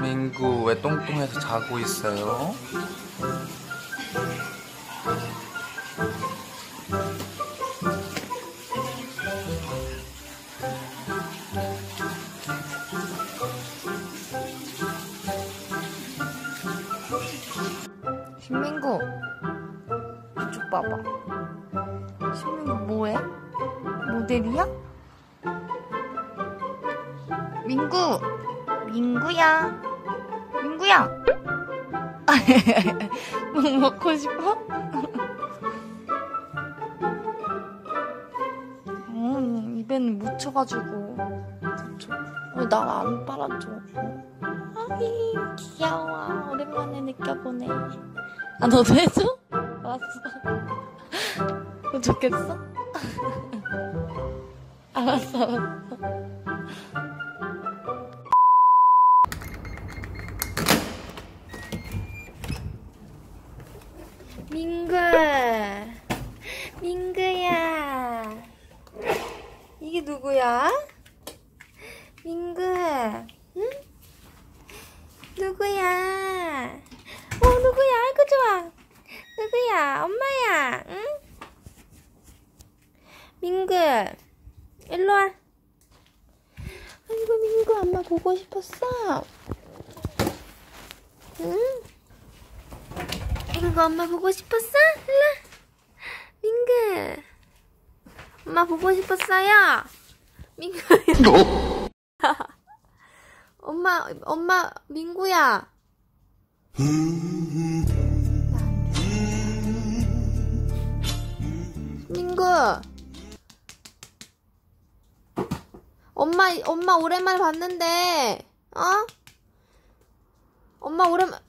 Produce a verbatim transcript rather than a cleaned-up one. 민구 왜 똥똥해서 자고 있어요? 신민구 이쪽 봐봐. 신민구 뭐해? 모델이야? 민구! 민구야! 민구야! 뭐 먹고 싶어? 음, 입에는 묻혀가지고. 어, 날 안 빨아줘. 아이, 귀여워. 오랜만에 느껴보네. 아, 너도 해줘? 알았어. 그거 좋겠어? 알았어, 알았어. 민구, 민구야, 이게 누구야? 민구, 응? 누구야? 어, 누구야? 아이고 좋아. 누구야? 엄마야, 응? 민구, 일로 와. 아이고 민구, 엄마 보고 싶었어. 응? 민구 엄마 보고 싶었어? 민구 엄마 보고 싶었어요. 민구 엄마 엄마 민구야. 민구 엄마 엄마 오랜만에 봤는데, 어? 엄마 오랜만